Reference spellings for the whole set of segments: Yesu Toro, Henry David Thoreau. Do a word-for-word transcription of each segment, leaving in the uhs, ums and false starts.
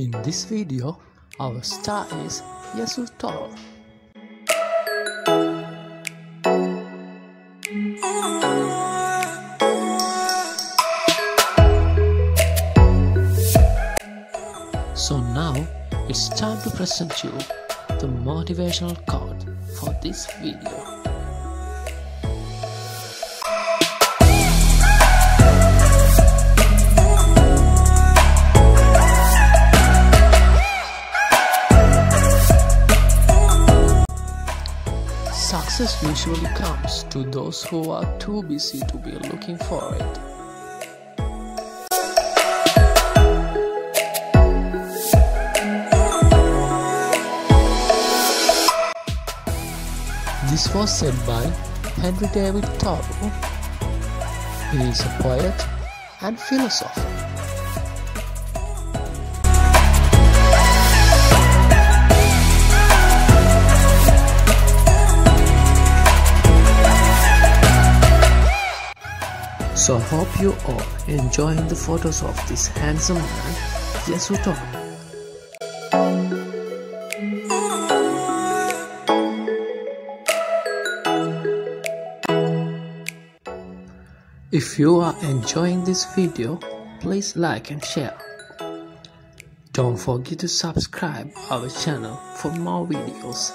In this video, our star is Yesu Toro. So now, it's time to present you the motivational quote for this video. Success usually comes to those who are too busy to be looking for it. This was said by Henry David Thoreau. He is a poet and philosopher. So hope you all enjoying the photos of this handsome man, Yesu Toro. If you are enjoying this video, please like and share. Don't forget to subscribe our channel for more videos.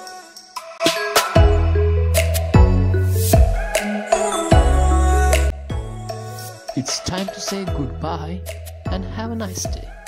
It's time to say goodbye and have a nice day.